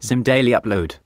Zim Daily upload.